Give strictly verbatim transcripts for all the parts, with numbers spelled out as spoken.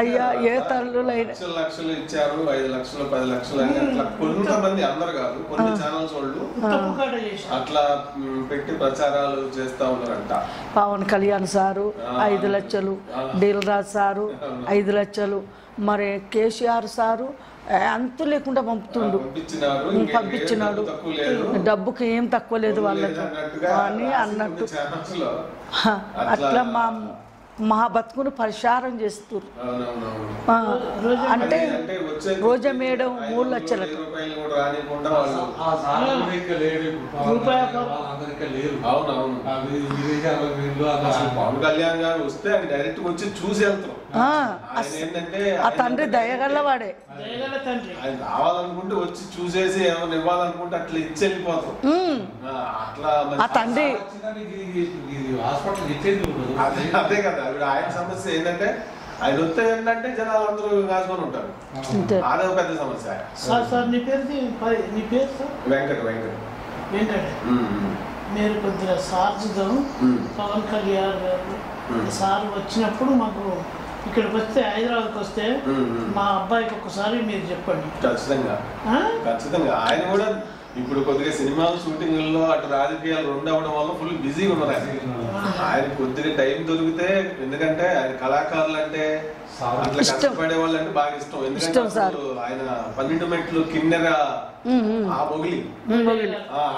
అయ్యా ఏ తల్లులు లక్షలు లక్షలు ఇచ్చారు ఐదు లక్షలు పది లక్షలు అని అట్లా కొంతమంది అందరూ కాదు కొన్ని ఛానల్స్ వాళ్ళు అట్లా పెట్టి ప్రచారాలు చేస్తా ఉన్నారంట. పవన్ కళ్యాణ్ సారు ఐదు లక్షలు, డీల్ రాజ్ సారు ఐదు లక్షలు, మరి కేసీఆర్ సారు అంత లేకుండా పంపుతుండు పంపించినాడు, డబ్బుకి ఏం తక్కువ లేదు వాళ్ళకి అని అన్నట్టు అట్లా మా మా బతుకును పరిహారం చేస్తారు. అంటే రోజా మేడం మూడు లక్షలకు ఆ తండ్రి దయగల వాడే ఆ తండ్రి అదే కదా. ఆయన సమస్య ఏంటంటే ఆయన వస్తే ఏంటంటే జనాలు అందరూ రాజమని ఉంటారు, అదే పెద్ద సమస్య. వెంకట వెంకట ఏంటంటే మీరు కొద్దిగా సార్ చూద్దాము. పవన్ కళ్యాణ్ సార్ వచ్చినప్పుడు మాకు ఇక్కడికి వస్తే హైదరాబాద్కి వస్తే మా అబ్బాయికి ఒకసారి మీరు చెప్పండి. ఖచ్చితంగా ఖచ్చితంగా ఆయన కూడా ఇప్పుడు కొద్దిగా సినిమాలు షూటింగ్లో అటు రాజకీయాలు రెండు అవ్వడం వల్ల ఫుల్ బిజీగా ఉన్నారు. ఆయన కొద్దిగా టైం దొరికితే, ఎందుకంటే ఆయన కళాకారులు అంటే అట్లా కష్టపడే వాళ్ళు అంటే బాగా ఇష్టం. ఎందుకంటే ఆయన పన్నెండు మెట్లు కిన్నెర ఆ బొగిలి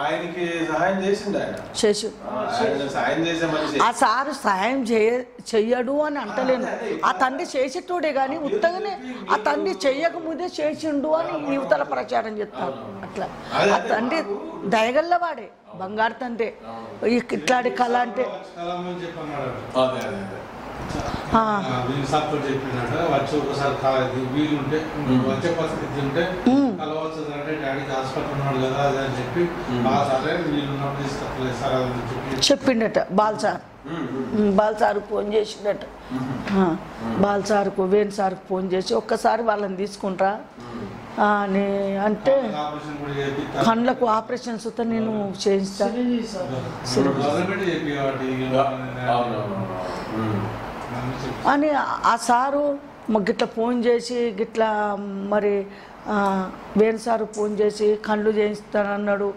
ఆయనకి సహాయం చేసింది. ఆయన సహాయం చేసే మనిషి ఆ సార్ సహాయం చెయ్యడు అని అంటలేను. ఆ తండ్రి చేసేటోడే కానీ ఉత్తగానే ఆ తండ్రి చెయ్యక ముందే చేసిండు అని యువతల ప్రచారం చెప్తారు. అట్లా ఆ తండ్రి దయగల్ల వాడే, బంగారు తండ్రి. ఇట్లాంటి కళ అంటే చెప్పిండట బాల్ సార్, బాల్ సార్కు ఫోన్ చేసిండట. బాల్ సార్కు వేణు సార్కు ఫోన్ చేసి ఒక్కసారి వాళ్ళని తీసుకుంటా అని అంటే కళ్ళకు ఆపరేషన్ సుత నేను చేయిస్తాను. అని ఆ సారు గిట్లా ఫోన్ చేసి గిట్లా మరి వేణు సారు ఫోన్ చేసి కళ్ళు చేయిస్తానన్నాడు.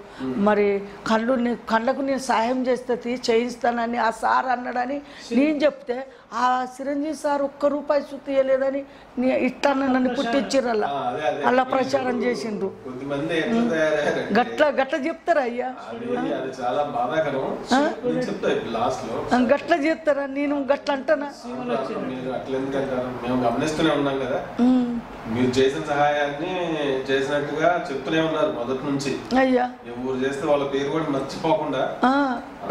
మరి కళ్ళు కళ్ళకు నేను సాయం చేస్తుంది చేయిస్తానని ఆ సార్ అన్నాడని నేను చెప్తే ఆ చిరంజీవి సార్ ఒక్క రూపాయి చూతీయలేదని ఇట్లా నన్ను పుట్టించారు. అలా అలా ప్రచారం చేసిండ్రు. గట్ల గట్ల చెప్తారా అయ్యా, గట్ల చెప్తారా? నేను గట్ల అంటానా? మీరు చేసిన సహాయాన్ని చేసినట్టుగా చెప్తూనే ఉన్నారు మొదటి నుంచి. అయ్యా ఎవరు చేస్తే వాళ్ళ పేరు కూడా మర్చిపోకుండా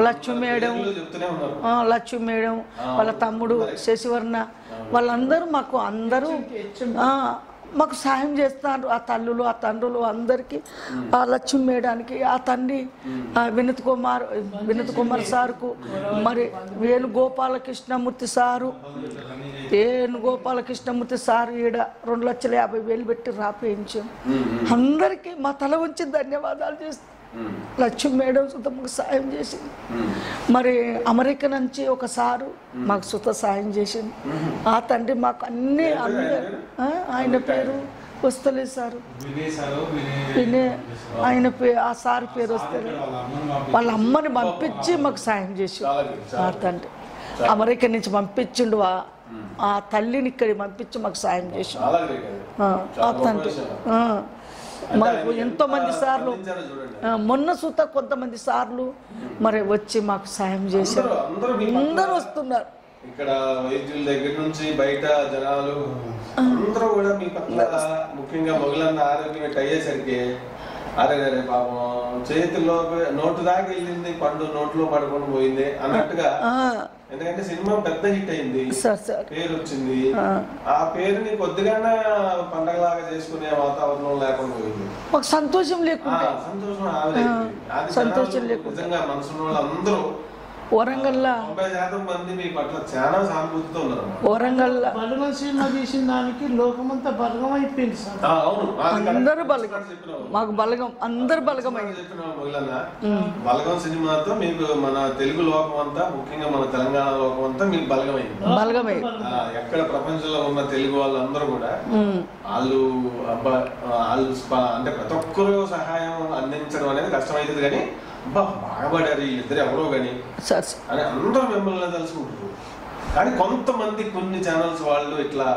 లక్ష్మి మేడం చెప్తూనే ఉన్నారు. లక్ష్మి మేడం వాళ్ళ తమ్ముడు శశివర్ణ వాళ్ళందరూ మాకు అందరూ మాకు సాయం చేస్తున్నారు. ఆ తల్లులు ఆ తండ్రులు అందరికీ ఆ లక్ష్మి మేడానికి ఆ తండ్రి వినత్ కుమార్ వినత్ కుమార్ సార్కు మరి వేణు గోపాల కృష్ణమూర్తి సారు వేణు గోపాల కృష్ణమూర్తి సారు ఈడ రెండు లక్షల యాభై వేలు పెట్టి రాపేయించాం. అందరికీ మా తల వంచి ధన్యవాదాలు చేస్తాం. లక్ష్మి మేడం సుత మాకు సాయం చేసింది. మరి అమెరికా నుంచి ఒకసారి మాకు సుత సాయం చేసింది. ఆ తండ్రి మాకు అన్నీ అందరు ఆయన పేరు వస్తలేదు సారు, వినయ్ ఆయన పేరు ఆ సార్ పేరు వస్తలేదు. వాళ్ళ అమ్మని పంపించి మాకు సాయం చేసింది ఆ తండ్రి. అమెరికా నుంచి పంపించిండు ఆ తల్లిని ఇక్కడికి పంపించి మాకు సాయం చేసింది ఆ తండ్రి. మాకు ఎంతో మంది సార్లు మొన్న సూత కొంతమంది సార్లు మరి వచ్చి మాకు సాయం చేశారు. అందరూ వస్తున్నారు ఇక్కడ వైద్యుల దగ్గర నుంచి బయట జనాలు అందరూ కూడా మీ పట్ల ముఖ్యంగా మొగలన్న ఆరోగ్యం ఎట్ అయ్యేసరికి అరే అరే పాపం చేతిలో నోటు దాకా వెళ్ళింది పండు నోట్లో పడుకొని పోయింది అన్నట్టుగా. ఎందుకంటే సినిమా పెద్ద హిట్ అయింది, పేరు వచ్చింది. ఆ పేరుని కొద్దిగానే పండగలాగా చేసుకునే వాతావరణం లేకుండా పోయింది, సంతోషం లేకుండా సంతోషం సంతోషం లేకుండా నిజంగా మనసులో అందరూ వరంగల్ వరంగల్ దానికి లోకమంతా బలగం అయిపోయింది సార్. అందరూ బలగం, మాకు బలగం, అందరు బలగం అయింది. బలగం సినిమాతో మీకు మన తెలుగు లోకం అంతా, ముఖ్యంగా మన తెలంగాణ లోకం అంతా మీకు బలగం అయింది. బలగం అయింది ఎక్కడ ప్రపంచంలో ఉన్న తెలుగు వాళ్ళందరూ కూడా వాళ్ళు అబ్బా వాళ్ళు అంటే ప్రతి ఒక్కరు సహాయం అందించడం అనేది కష్టమైతుంది, కానీ బాగుపడారు వీళ్ళిద్దరు ఎవరో కానీ అని అందరూ మిమ్మల్ని తెలుసుకుంటారు. కానీ కొంతమంది కొన్ని ఛానల్స్ వాళ్ళు ఇట్లా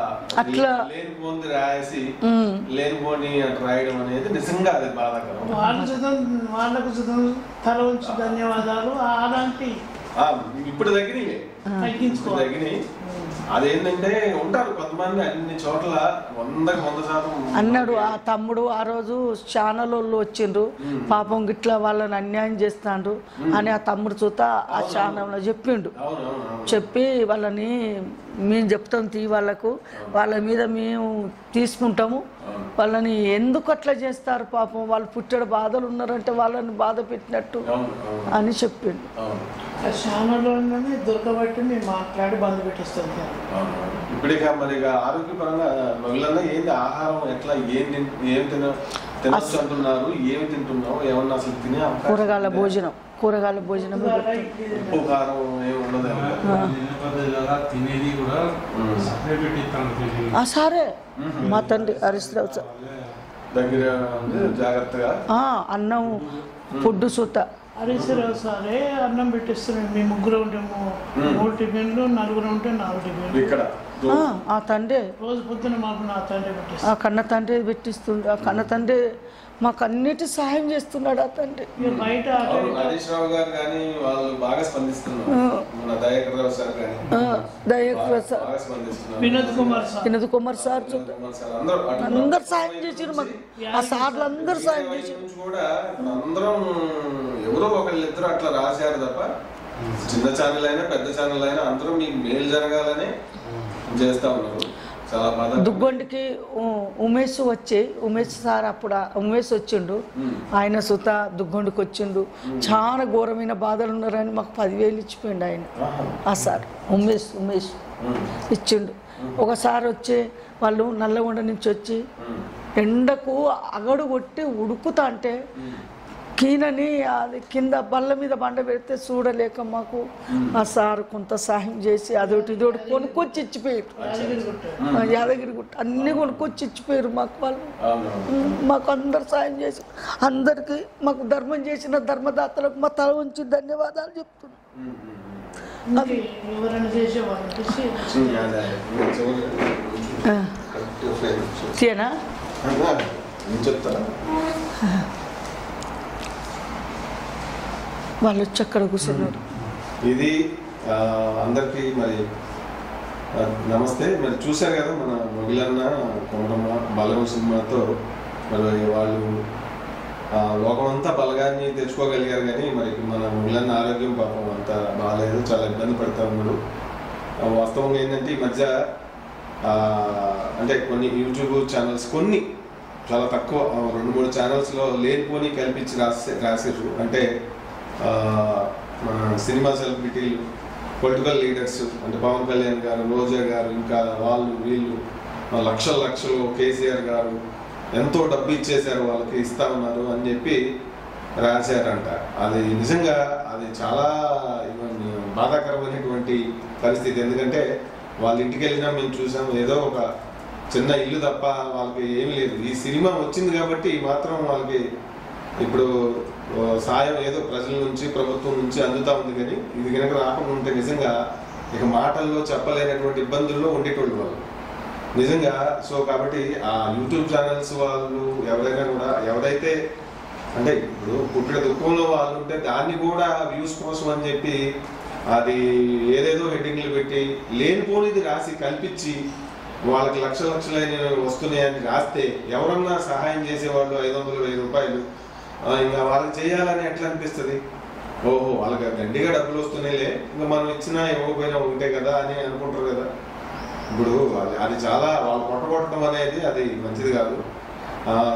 లేనిపోంది రాసి లేనిపోని అట్లా రాయడం అనేది నిజంగా అది బాధాకరం. వాళ్ళకు తల ఉంచి ధన్యవాదాలు. అలాంటి ఇప్పుడు తగ్గినాయి తగ్గినాయి అదేంటంటే ఉంటారు కొంతమంది అన్ని చోట్ల వందకి వంద శాతం అన్నాడు. ఆ తమ్ముడు ఆ రోజు ఛానల్ వాళ్ళు వచ్చిండ్రు, పాపం గిట్లా వాళ్ళని అన్యాయం చేస్తాండ్రు అని ఆ తమ్ముడు చూత ఆ ఛానల్లో చెప్పిండు. చెప్పి వాళ్ళని మేము చెప్తాం తీ, వాళ్ళకు వాళ్ళ మీద మేము తీసుకుంటాము, వాళ్ళని ఎందుకు అట్లా చేస్తారు పాపం, వాళ్ళు పుట్టడ బాధలు ఉన్నారంటే వాళ్ళని బాధ పెట్టినట్టు అని చెప్పిండు. ఛానల్లోనే దొరకబట్టి మేము మాట్లాడి బంధు పెట్టేస్తాం. ఇప్పుడు ఇక మరి ఆరోగ్యపరంగా మహిళల్లో ఏంటి ఆహారం ఎట్లా ఏంటి ఏం తిన తినస్తున్నారు ఏమి తింటున్నావు ఏమన్నా అసలు తినే కూరగాయల భోజనం కూరగాయల భోజనం ఉప్పు కారం ఏమి ఉండదు. సరే మా తండ్రి హరీశ్రావు సార్ దగ్గర జాగ్రత్తగా అన్నం ఫుడ్ సూత హరీశ్రావు సారే అన్నం పెట్టిస్తున్నాడు. మేము ముగ్గురు ఉంటాము, మూడు టిఫిన్లు, నలుగురు ఉంటే నాలుగు టిఫిన్లు. ఇక్కడ ఆ తండ్రి రోజు పొద్దున మాకు నా తండ్రి పెట్టిస్తాడు, ఆ కన్న తండ్రి పెట్టిస్తుండ్రు. ఆ కన్న తండ్రి మాకు అన్నిటి సహాయం చేస్తున్నాడు. ఆ తండ్రి బయట హరీశ్రావు గారు కానీ వాళ్ళు బాగా స్పందిస్తున్నారు. వినోద్ కుమార్ సార్ వినోద్ కుమార్ సార్ అందరు సాయం చేసారు మాకు. ఆ సార్లు అందరు సాయం చేసారు కూడా. అందరం ఎవరో ఒకళ్ళిద్దరు అట్లా రాశారు తప్ప చిన్న ఛానల్ అయినా పెద్ద ఛానల్ అయినా అందరూ మీకు మేలు జరగాలని చేస్తా ఉన్నారు. దుగ్గొండికి ఉమేష్ వచ్చి ఉమేష్ సార్ అప్పుడు ఉమేష్ వచ్చిండు, ఆయన సుత దుగ్గొండికి వచ్చిండు. చాలా ఘోరమైన బాధలు ఉన్నారని మాకు పదివేలు ఇచ్చిపోయిండు ఆయన. ఆ సార్ ఉమేష్ ఉమేష్ ఇచ్చిండు. ఒకసారి వచ్చి వాళ్ళు నల్లగొండ నుంచి వచ్చి ఎండకు అగడు కొట్టి ఉడుకుతా అంటే కీనని అది కింద బల్ల మీద బండ పెడితే చూడలేక మాకు ఆ సార్ కొంత సహాయం చేసి అదొకటి ఇదొకటి కొనుక్కొచ్చి ఇచ్చిపోయారు. యాదగిరిగుట్ట అన్నీ కొనుక్కొచ్చి ఇచ్చిపోయారు మాకు. వాళ్ళు మాకు అందరు సాయం చేసి అందరికి మాకు ధర్మం చేసిన ధర్మదాతలకు మా తల ఉంచి ధన్యవాదాలు చెప్తున్నాం. తేనా వాళ్ళు వచ్చి అక్కడ కూర్చున్నారు. ఇది అందరికీ మరి నమస్తే. మరి చూశారు కదా మన మొగిలన్న కొమరమ్మ బలగం సినిమాతో మరి వాళ్ళు లోకమంతా బలగాన్ని తెచ్చుకోగలిగారు. కానీ మరి మన మొగిలన్న ఆరోగ్యం పాపం అంతా బాగాలేదు, చాలా ఇబ్బంది పడతా ఉన్నాడు. వాస్తవంగా ఏంటంటే ఈ మధ్య అంటే కొన్ని యూట్యూబ్ ఛానల్స్ కొన్ని చాలా తక్కువ రెండు మూడు ఛానల్స్లో లేనిపోని కల్పించి రాసే రాసారు అంటే మన సినిమా సెలబ్రిటీలు, పొలిటికల్ లీడర్స్ అంటే పవన్ కళ్యాణ్ గారు, రోజా గారు, ఇంకా వాళ్ళు వీళ్ళు లక్షల లక్షలు కేసీఆర్ గారు ఎంతో డబ్బు ఇచ్చేశారు వాళ్ళకి ఇస్తా ఉన్నారు అని చెప్పి రాశారంట. అది నిజంగా అది చాలా బాధాకరమైనటువంటి పరిస్థితి. ఎందుకంటే వాళ్ళ ఇంటికి వెళ్ళినా మేము చూసాం ఏదో ఒక చిన్న ఇల్లు తప్ప వాళ్ళకి ఏమి లేదు. ఈ సినిమా వచ్చింది కాబట్టి మాత్రం వాళ్ళకి ఇప్పుడు సాయం ఏదో ప్రజల నుంచి ప్రభుత్వం నుంచి అందుతా ఉంది. కానీ ఇది కనుక రాకుండా ఉంటే నిజంగా ఇక మాటల్లో చెప్పలేనటువంటి ఇబ్బందుల్లో ఉండేటువంటి వాళ్ళు నిజంగా. సో కాబట్టి ఆ యూట్యూబ్ ఛానల్స్ వాళ్ళు ఎవరైనా కూడా ఎవరైతే అంటే ఇప్పుడు పుట్టిన దుఃఖంలో వాళ్ళు ఉంటే దాన్ని కూడా వ్యూస్ కోసం అని చెప్పి అది ఏదేదో హెడ్డింగ్లు పెట్టి లేనిపోనిది రాసి కల్పించి వాళ్ళకి లక్ష లక్షలైన వస్తున్నాయని రాస్తే ఎవరన్నా సహాయం చేసేవాళ్ళు ఐదు వందలు వెయ్యి రూపాయలు ఇంకా వాళ్ళకి చేయాలని ఎట్లా అనిపిస్తుంది? ఓహో వాళ్ళకి దండిగా డబ్బులు వస్తున్నాయిలే ఇంకా మనం ఇచ్చినా ఇవ్వకపోయినా ఉంటే కదా అని అనుకుంటారు కదా. ఇప్పుడు అది చాలా వాళ్ళు కొట్టగొట్టడం అనేది అది మంచిది కాదు.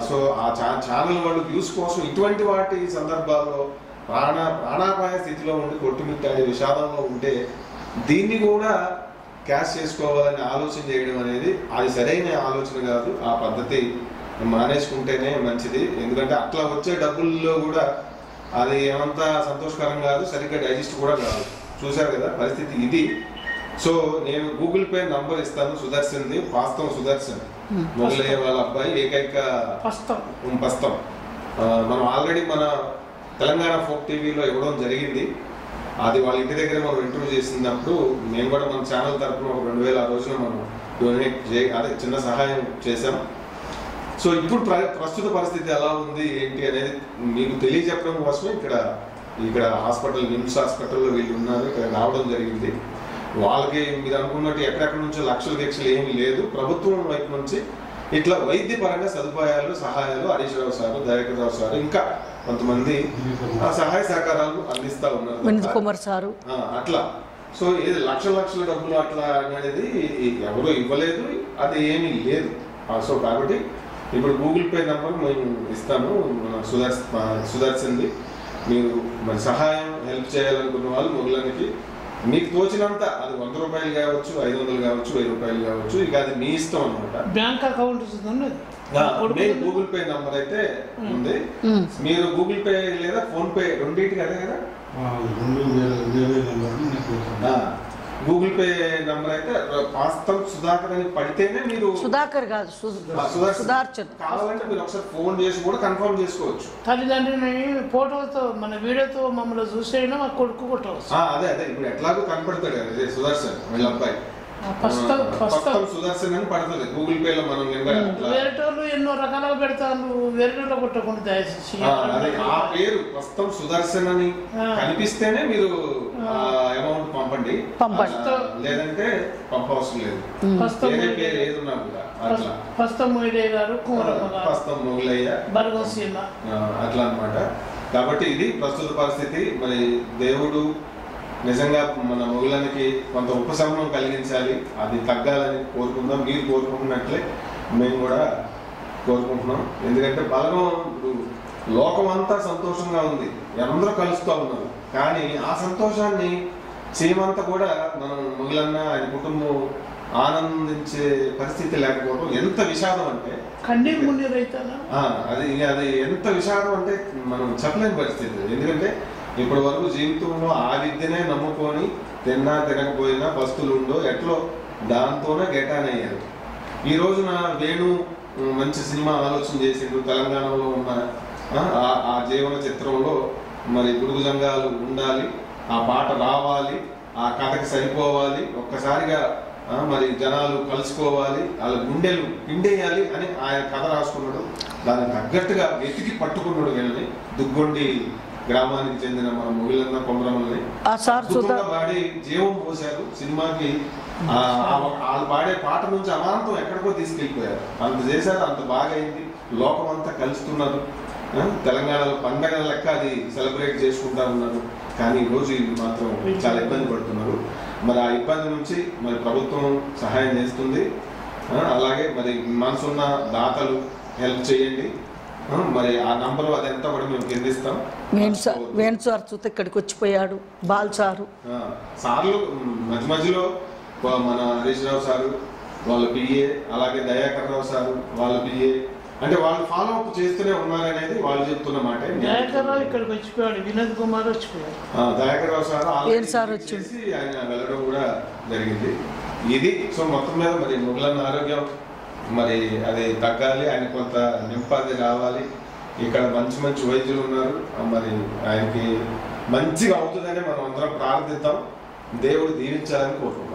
సో ఆ ఛానల్ వాళ్ళు వ్యూస్ కోసం ఇటువంటి వాటి సందర్భాల్లో ప్రాణ ప్రాణాపాయ స్థితిలో ఉండి కొట్టుమిట్టాడే విషాదంలో ఉంటే దీన్ని కూడా క్యాష్ చేసుకోవాలని ఆలోచన చేయడం అనేది అది సరైన ఆలోచన కాదు. ఆ పద్ధతి మానేసుకుంటేనే మంచిది. ఎందుకంటే అట్లా వచ్చే డబ్బుల్లో కూడా అది ఏమంతా సంతోషకరం కాదు, సరిగ్గా డైజెస్ట్ కూడా కాదు. చూశారు కదా పరిస్థితి ఇది. సో నేను గూగుల్ పే నంబర్ ఇస్తాను సుదర్శన్ది, పాస్తం సుదర్శన్ మొదలయ్యే వాళ్ళ అబ్బాయి, ఏకైక పస్తమ్. మనం ఆల్రెడీ మన తెలంగాణ ఫోక్ టీవీలో ఇవ్వడం జరిగింది. అది వాళ్ళ ఇంటి దగ్గర మనం ఇంటర్వ్యూ చేసినప్పుడు మేము కూడా మన ఛానల్ తరఫున ఒక రెండు వేల ఆ రోజున మనం డొనేట్ చే అదే చిన్న సహాయం చేశాం. సో ఇప్పుడు ప్ర ప్రస్తుత పరిస్థితి ఎలా ఉంది ఏంటి అనేది మీకు తెలియజెప్పడం కోసమే ఇక్కడ ఇక్కడ హాస్పిటల్ నిమ్స్ హాస్పిటల్లో వీళ్ళు ఉన్నారు, ఇక్కడ రావడం జరిగింది. వాళ్ళకి మీరు అనుకున్నట్టు ఎక్కడెక్కడ నుంచో లక్షల దీక్షలు ఏమీ లేదు. ప్రభుత్వం వైపు నుంచి ఇట్లా వైద్యపరంగా సదుపాయాలు సహాయాలు హరీష్ రావు సారు, దయాకర్ రావు సారు, ఇంకా కొంతమంది సహాయ సహకారాలు అందిస్తూ ఉన్నారు అట్లా. సో ఇది లక్ష లక్షల డబ్బులు అట్లా అనేది ఎవరు ఇవ్వలేదు, అది ఏమీ లేదు. సో కాబట్టి ఇప్పుడు గూగుల్ పే నెంబర్ మేము ఇస్తాను సుదర్శ సుదర్శన్ది. మీరు మరి సహాయం హెల్ప్ చేయాలనుకున్న వాళ్ళు మొదలనికి మీకు తోచినంత, అది వంద రూపాయలు కావచ్చు, ఐదు వందలు కావచ్చు, వెయ్యి రూపాయలు కావచ్చు, ఇక అది మీ ఇష్టం అనమాట. Bank account Google Pay number అయితే ఉంది. మీరు గూగుల్ పే లేదా ఫోన్ పే రెండింటికి అదే కదా, గూగుల్ పే నంబర్ అయితే పాస్తం సుధాకర్ అని పడితేనే మీరు సుధాకర్ కాదు సుదర్శన్ కావాలంటే మీరు ఒకసారి ఫోన్ చేసి కూడా కన్ఫర్మ్ చేసుకోవచ్చు. తల్లిదండ్రులని ఫోటోతో మన వీడియోతో మమ్మల్ని చూసేనా మా కొడుకు కొట్టవచ్చు. అదే అదే ఇప్పుడు ఎట్లాగో కనపడతాడు అదే సుదర్శన్ వీళ్ళ అబ్బాయి సుదర్శన్ అని పడుతుంది గూగుల్ పే లో. మనం వేరేటోళ్ళు ఎన్నో రకాలుగా పెడతాను, వేరేటోళ్ళు కొట్టకుండా దయచేసి ఆ పేరు ప్రస్తుతం సుదర్శన్ అని కనిపిస్తేనే మీరు అమౌంట్ పంపండి, లేదంటే పంపవసరం లేదు. అట్లా అన్నమాట. కాబట్టి ఇది ప్రస్తుత పరిస్థితి. మరి దేవుడు నిజంగా మన మొగుళ్ళకి కొంత ఉపశమనం కలిగించాలి, అది తగ్గాలని కోరుకుందాం. మీరు కోరుకుంటున్నట్లే మేము కూడా కోరుకుంటున్నాం. ఎందుకంటే బలగం లోకం అంతా సంతోషంగా ఉంది, అందరూ కలుస్తూ ఉన్నారు. కానీ ఆ సంతోషాన్ని చేయమంతా కూడా మనం మొగులన్న ఆయన కుటుంబం ఆనందించే పరిస్థితి లేకపోవడం ఎంత విషాదం అంటే అది అది ఎంత విషాదం అంటే మనం చెప్పలేని పరిస్థితి. ఎందుకంటే ఇప్పటి వరకు జీవితంలో ఆ విద్యనే నమ్ముకొని తిన్నా తినకపోయినా వస్తువులుండో ఎట్లో దాంతోనే గెటానయ్యారు. ఈ రోజున వేణు మంచి సినిమా ఆలోచన చేసిండు, తెలంగాణలో ఉన్న ఆ జీవన చిత్రంలో మరి గుడుగు జంగాలు ఉండాలి, ఆ పాట రావాలి, ఆ కథకి సరిపోవాలి, ఒక్కసారిగా మరి జనాలు కలుసుకోవాలి, వాళ్ళ గుండెలు పిండేయాలి అని ఆయన కథ రాసుకున్నాడు. దానికి తగ్గట్టుగా వెతికి పట్టుకున్నాడు వీళ్ళని, దుగ్గొండి గ్రామానికి చెందిన మన మొగిలన్న కొమరమ్మని పాడి జీవం పోశారు సినిమాకి. వాళ్ళు పాడే పాట నుంచి అమాంతం ఎక్కడికో తీసుకెళ్ళిపోయారు, అంత చేశారు, అంత బాగా అయింది. లోకం అంతా కలుస్తున్నారు, తెలంగాణలో పండగ లెక్క అది సెలబ్రేట్ చేసుకుంటా ఉన్నారు. కానీ ఈరోజు ఇది మాత్రం చాలా ఇబ్బంది పడుతున్నారు. మరి ఆ ఇబ్బంది నుంచి మరి ప్రభుత్వం సహాయం చేస్తుంది. అలాగే మరి మనసున్న దాతలు హెల్ప్ చేయండి. మరి ఆ నంబరు అదంతా కూడా మేము కిందిస్తాం. వేణు సార్ చూస్తే ఇక్కడికి వచ్చిపోయాడు, బాల్ సారు సార్లు మధ్య మధ్యలో మన హరీష్ రావు సారు వాళ్ళ పిఏ, అలాగే దయాకర్ రావు సారు వాళ్ళ పిఏ, అంటే వాళ్ళు ఫాలో అప్ చేస్తూనే ఉన్నారనేది వాళ్ళు చెప్తున్నమాట. దయాకర్ రావు ఇక్కడికి వచ్చిపోయాడు, వినోద్ కుమార్ వచ్చిపోయాడు, దయాకర్ రావు సార్ వాళ్ళు వచ్చేసి ఆయన వెళ్ళడం కూడా జరిగింది. ఇది సో మొత్తం మీద మరి మొగలన్న ఆరోగ్యం మరి అది తగ్గాలి, ఆయన కొంత నింపాది రావాలి. ఇక్కడ మంచి మంచి వైద్యులు ఉన్నారు, మరి ఆయనకి మంచిగా అవుతుందని మనం అందరం ప్రార్థిద్దాం. దేవుడు దీవించాలని కోరుకుంటున్నాం.